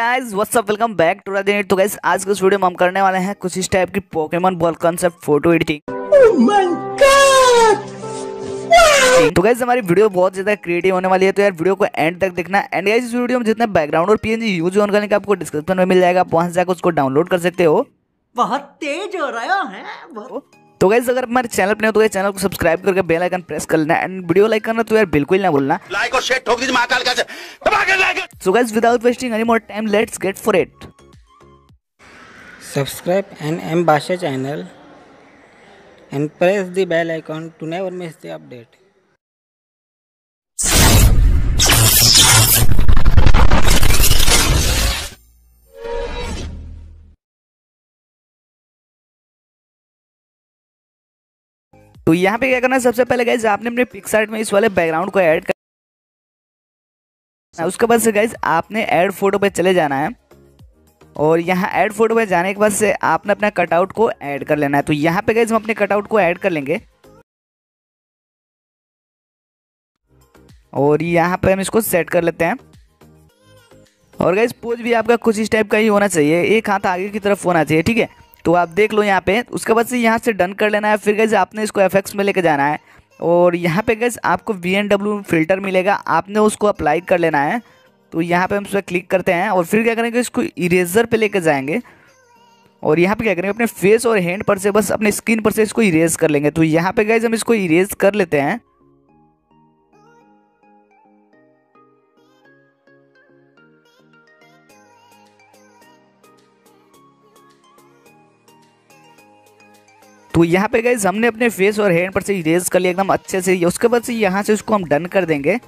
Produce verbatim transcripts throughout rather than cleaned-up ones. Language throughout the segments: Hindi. Guys what's up welcome back to other video. तो गाइज आज के इस वीडियो में हम करने वाले हैं कुछ इस टाइप की Pokemon ball concept photo editing. Oh my god. तो गाइज हमारी वीडियो बहुत ज्यादा क्रिएटिव होने वाली है, तो यार वीडियो को एंड तक देखना। एंड गाइज इस वीडियो में जितना बैकग्राउंड और पीएनजी यूज ऑन करने का आपको डिस्क्रिप्शन में मिल जाएगा, आप वहां से उसको डाउनलोड कर सकते हो। बहुत तेज हो रहा है। तो गाइज अगर हमारे चैनल पे नहीं हो तो चैनल को सब्सक्राइब करके बेल आइकन प्रेस कर लेना एंड वीडियो लाइक करना तो यार बिल्कुल ना भूलना। लाइक और शेयर ठोक दीजिए महाकाल का। So guys without wasting any more time let's get for it. Subscribe N M Bhasha channel and press the bell icon to never miss the update. तो यहाँ पे क्या करना है, सबसे पहले गाइज आपने अपने पिक्सआर्ट में इस वाले बैकग्राउंड को ऐड करना है। उसके बाद से गाइज आपने ऐड फोटो पे चले जाना है और यहाँ ऐड फोटो पे जाने के बाद से आपने अपना कटआउट को ऐड कर लेना है। तो यहाँ पे गाइज हम अपने कटआउट को ऐड कर लेंगे और यहाँ पे हम इसको सेट कर लेते हैं। और गाइज पोज भी आपका कुछ इस टाइप का ही होना चाहिए, एक हाथ आगे की तरफ होना चाहिए, ठीक है। तो आप देख लो यहाँ पे। उसके बाद से यहाँ से डन कर लेना है। फिर गाइज आपने इसको एफएक्स में लेके जाना है और यहाँ पे गाइज आपको वी एन डब्ल्यू फिल्टर मिलेगा, आपने उसको अप्लाई कर लेना है। तो यहाँ पे हम उस पर क्लिक करते हैं और फिर क्या करेंगे, इसको इरेजर पे लेके जाएंगे और यहाँ पे क्या करेंगे, अपने फेस और हैंड पर से, बस अपने स्किन पर से इसको इरेज कर लेंगे। तो यहाँ पे गाइज हम इसको इरेज कर लेते हैं। तो यहाँ पे गाइज हमने अपने फेस और हैंड पर से इरेज कर लिया एकदम अच्छे से। उसके बाद से यहाँ से उसको हम डन कर देंगे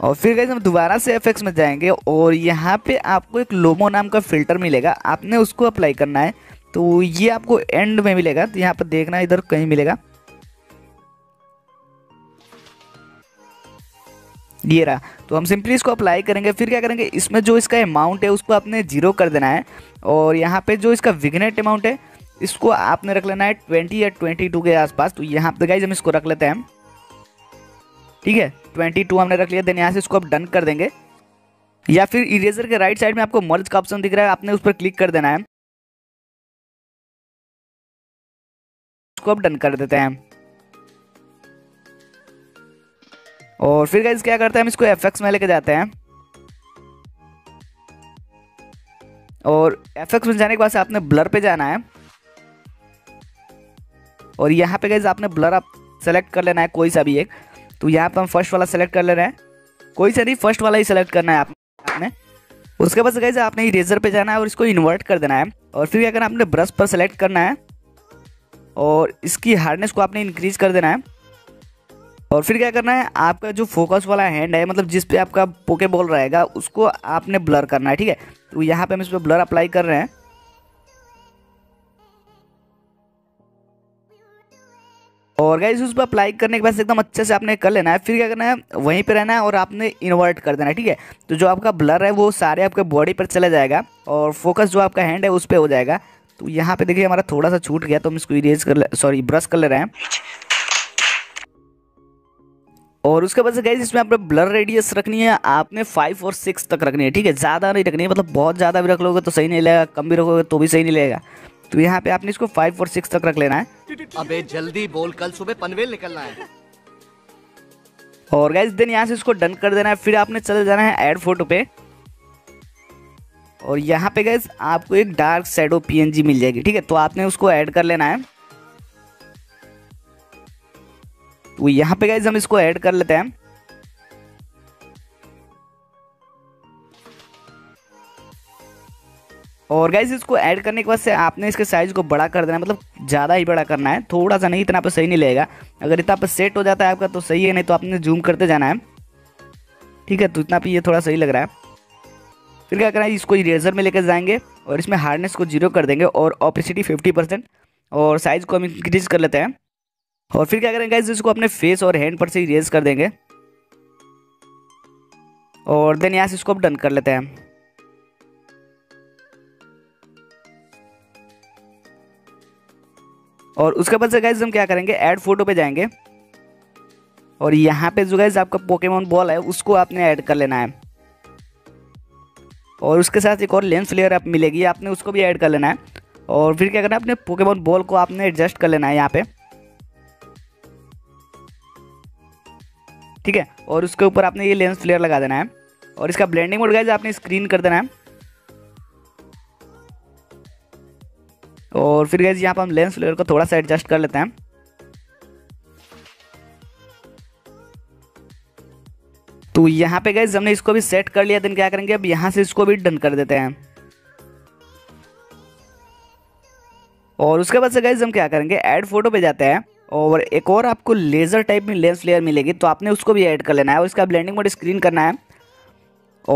और फिर गाइज हम दोबारा से एफएक्स में जाएंगे और यहाँ पे आपको एक लोमो नाम का फिल्टर मिलेगा, आपने उसको अप्लाई करना है। तो ये आपको एंड में मिलेगा, तो यहाँ पर देखना इधर कहीं मिलेगा, ये रहा। तो हम सिंपली इसको अप्लाई करेंगे। फिर क्या करेंगे, इसमें जो इसका अमाउंट है उसको आपने जीरो कर देना है और यहाँ पे जो इसका विग्नेट अमाउंट है इसको आपने रख लेना है ट्वेंटी या बाईस के आसपास। तो यहाँ पे गाइज हम इसको रख लेते हैं, ठीक है, बाईस हमने रख लिया। देन यहाँ से इसको आप डन कर देंगे या फिर इरेजर के राइट साइड में आपको मर्ज का ऑप्शन दिख रहा है, आपने उस पर क्लिक कर देना है, इसको आप डन कर देते हैं। और फिर गाइज क्या करते हैं, हम इसको एफएक्स में लेके जाते हैं और एफएक्स में जाने के बाद आपने ब्लर पे जाना है और यहाँ पे गाइज आपने ब्लर आप सेलेक्ट कर लेना है कोई सा भी एक। तो यहाँ पे हम फर्स्ट वाला सेलेक्ट कर ले रहे हैं, कोई सा नहीं, फर्स्ट वाला ही सेलेक्ट करना है आपने। उसके बाद गाइज आपने इरेजर पे जाना है और इसको इन्वर्ट कर देना है और फिर क्या करना, आपने ब्रश पर सेलेक्ट करना है और इसकी हार्डनेस को आपने इंक्रीज कर देना है। और फिर क्या करना है, आपका जो फोकस वाला हैंड है, मतलब जिस पे आपका पोकेबॉल रहेगा, उसको आपने ब्लर करना है, ठीक है। तो यहाँ पे हम इस पर ब्लर अप्लाई कर रहे हैं और गाइस उस पर अप्लाई करने के बाद एकदम अच्छे से आपने कर लेना है। फिर क्या करना है, वहीं पे रहना है और आपने इन्वर्ट कर देना है, ठीक है। तो जो आपका ब्लर है वो सारे आपके बॉडी पर चला जाएगा और फोकस जो आपका हैंड है उस पर हो जाएगा। तो यहाँ पे देखिए हमारा थोड़ा सा छूट गया, तो हम इसको इरेज कर ले सॉरी ब्रश कर ले रहे हैं। और उसके बाद से गाइज इसमें आपने ब्लर रेडियस रखनी है, आपने फाइव और सिक्स तक रखनी है, ठीक है, ज़्यादा नहीं रखनी है। मतलब बहुत ज़्यादा भी रख लोगे तो सही नहीं लगेगा, कम भी रखोगे तो भी सही नहीं लगेगा। तो यहाँ पे आपने इसको फाइव और सिक्स तक रख लेना है। अबे जल्दी बोल, कल सुबह पनवेल निकलना है। और गाइज देन यहाँ से इसको डन कर देना है। फिर आपने चले जाना है ऐड फोटो पे और यहाँ पे गाइज आपको एक dark shadow P N G मिल जाएगी, ठीक है। तो आपने उसको ऐड कर लेना है। तो यहाँ पे गाइज हम इसको ऐड कर लेते हैं और गाइज इसको ऐड करने के बाद से आपने इसके साइज को बड़ा कर देना है, मतलब ज़्यादा ही बड़ा करना है, थोड़ा सा नहीं, इतना पे सही नहीं लगेगा। अगर इतना पे सेट हो जाता है आपका तो सही है, नहीं तो आपने जूम करते जाना है, ठीक है। तो इतना पे ये थोड़ा सही लग रहा है। फिर क्या करना है, इसको इरेजर में लेकर जाएंगे और इसमें हार्डनेस को जीरो कर देंगे और ऑपेसिटी फिफ्टी परसेंट और साइज़ को हम इंक्रीज कर लेते हैं। और फिर क्या करेंगे गाइज, इसको अपने फेस और हैंड पर से इरेज कर देंगे और देन यहाँ से इसको अब डन कर लेते हैं। और उसके बाद से गाइज हम क्या करेंगे, ऐड फोटो पे जाएंगे और यहाँ पे जो गाइस आपका पोकेमॉन बॉल है उसको आपने ऐड कर लेना है। और उसके साथ एक और लेंस फ्लेयर आप मिलेगी, आपने उसको भी ऐड कर लेना है। और फिर क्या करना है, अपने पोकेमॉन बॉल को आपने एडजस्ट कर लेना है यहाँ पे, ठीक है। और उसके ऊपर आपने ये लेंस फ्लेयर लगा देना है और इसका ब्लेंडिंग मोड गाइस आपने स्क्रीन कर देना है। और फिर गाइस यहाँ पर हम लेंस फ्लेयर को थोड़ा सा एडजस्ट कर लेते हैं। तो यहाँ पे गाइस हमने इसको भी सेट कर लिया, देन क्या करेंगे अब यहाँ से इसको भी डन कर देते हैं। और उसके बाद से गाइस हम क्या करेंगे, ऐड फोटो पे जाते हैं और एक और आपको लेजर टाइप में लेंस फ्लेयर मिलेगी, तो आपने उसको भी ऐड कर लेना है और इसका ब्लेंडिंग मोड स्क्रीन करना है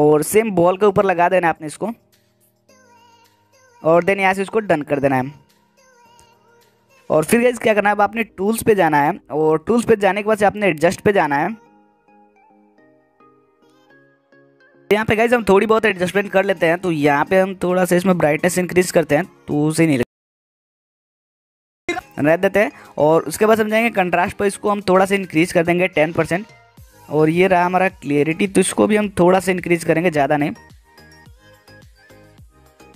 और सेम बॉल के ऊपर लगा देना है आपने इसको। और देन यहाँ से इसको डन कर देना है। और फिर गाइस क्या करना है, अब आपने टूल्स पे जाना है और टूल्स पे जाने के बाद से आपने एडजस्ट पे जाना है। यहाँ पे गाइस हम थोड़ी बहुत एडजस्टमेंट कर लेते हैं। तो यहाँ पे हम थोड़ा सा इसमें ब्राइटनेस इंक्रीज करते हैं, तो उसे नहीं रह देते हैं। और उसके बाद हम जाएंगे कंट्रास्ट पर, इसको हम थोड़ा सा इंक्रीज कर देंगे टेन परसेंट। और ये रहा हमारा क्लियरिटी, तो इसको भी हम थोड़ा सा इंक्रीज करेंगे, ज़्यादा नहीं।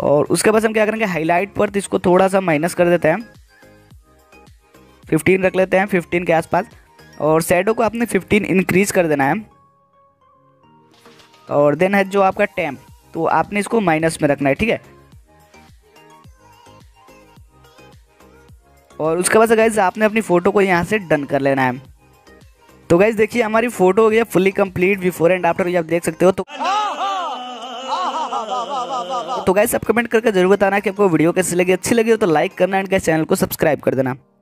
और उसके बाद हम क्या करेंगे, हाईलाइट पर तो इसको थोड़ा सा माइनस कर देते हैं, फिफ्टीन रख लेते हैं, फिफ्टीन के आसपास। और शैडो को आपने फिफ्टीन इंक्रीज कर देना है। और देन है जो आपका टैम्प, तो आपने इसको माइनस में रखना है, ठीक है। और उसके बाद गाइज आपने अपनी फ़ोटो को यहाँ से डन कर लेना है। तो गाइज देखिए हमारी फ़ोटो हो गई है fully complete, before and after ये आप देख सकते हो। तो तो गाइज आप कमेंट करके जरूर बताना कि आपको वीडियो कैसी लगी, अच्छी लगी हो तो लाइक करना एंड गाइज चैनल को सब्सक्राइब कर देना।